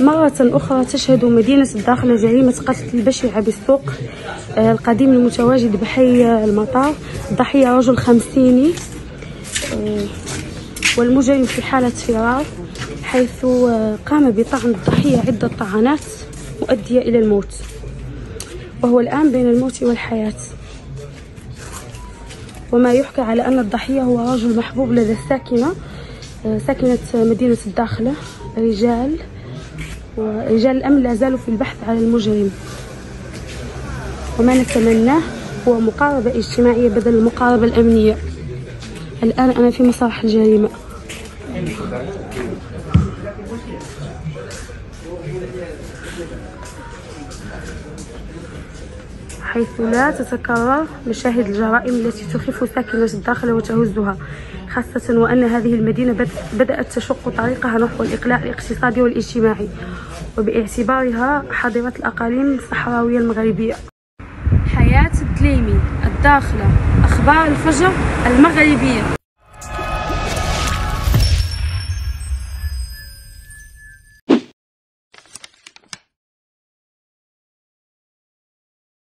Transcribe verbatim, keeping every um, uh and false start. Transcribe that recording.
مرة أخرى تشهد مدينة الداخلة جريمة قتل بشعة بالسوق القديم المتواجد بحي المطار. الضحية رجل خمسيني والمجرم في حالة فرار، حيث قام بطعن الضحية عدة طعنات مؤدية إلى الموت، وهو الآن بين الموت والحياة. وما يحكى على أن الضحية هو رجل محبوب لدى الساكنة ساكنة مدينة الداخلة. رجال ورجال الأمن لا زالوا في البحث على المجرم، وما نتمناه هو مقاربة اجتماعية بدل المقاربة الأمنية. الآن أنا في مسرح الجريمة. حيث لا تتكرر مشاهد الجرائم التي تخيف ساكنة الداخلة وتهزها، خاصة وأن هذه المدينة بدأت تشق طريقها نحو الإقلاع الاقتصادي والاجتماعي، وباعتبارها حاضرة الأقاليم الصحراوية المغربية. حياة الدليمي، الداخلة، أخبار الفجر المغربية.